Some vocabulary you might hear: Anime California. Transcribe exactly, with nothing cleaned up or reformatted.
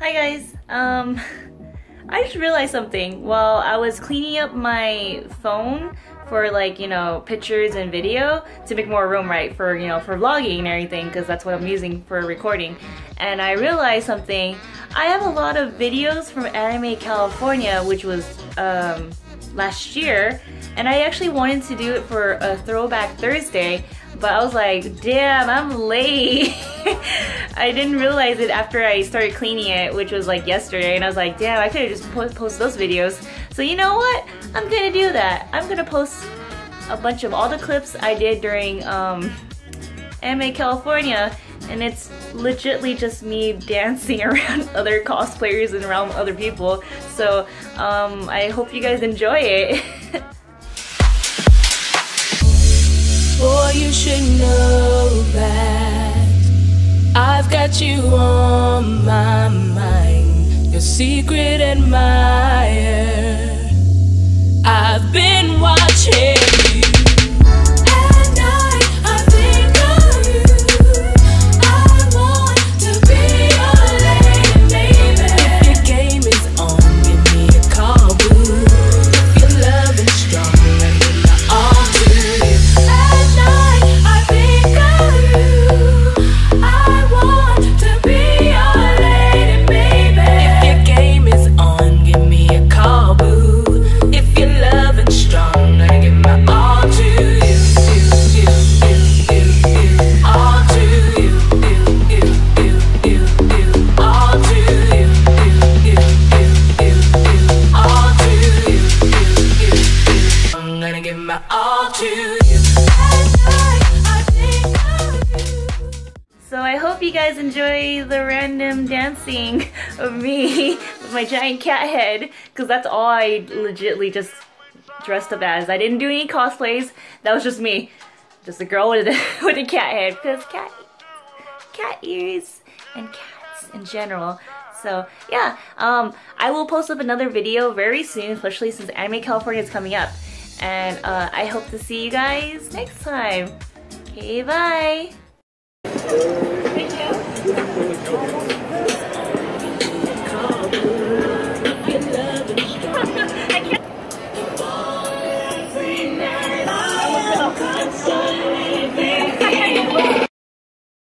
Hi guys, um, I just realized something. While I was cleaning up my phone for, like, you know, pictures and video to make more room, right, for, you know, for vlogging and everything, because that's what I'm using for recording. And I realized something. I have a lot of videos from Anime California, which was um, last year, and I actually wanted to do it for a Throwback Thursday, but I was like, damn, I'm late. I didn't realize it after I started cleaning it, which was like yesterday, and I was like, damn, I could've just po posted those videos. So you know what? I'm gonna do that. I'm gonna post a bunch of all the clips I did during um, Anime California, and it's legitly just me dancing around other cosplayers and around other people. So um, I hope you guys enjoy it. Boy, you should know that I've got you on my mind, your secret admirer. I've been watching you. At night I think of you. I want to be your lady, baby. If your game is on, give me a call, boo. If your love is strong, let me know all too. At night I think of you. I want to be your lady, baby. If your game is on, give me a call, boo. If your love is strong, I give my all to you. You, you, you, you, you, all to you. You, you, you, you, you, all to you. You, you, you, you, you, all to you. You, you, you, I'm gonna give my all to you. So I hope you guys enjoy the random dancing of me with my giant cat head, because that's all I legitly just dressed up as. I didn't do any cosplays. That was just me, just a girl with a, with a cat head, because cat, cat ears and cats in general. So yeah, um, I will post up another video very soon, especially since Anime California is coming up. And uh, I hope to see you guys next time. Okay, bye! Thank you.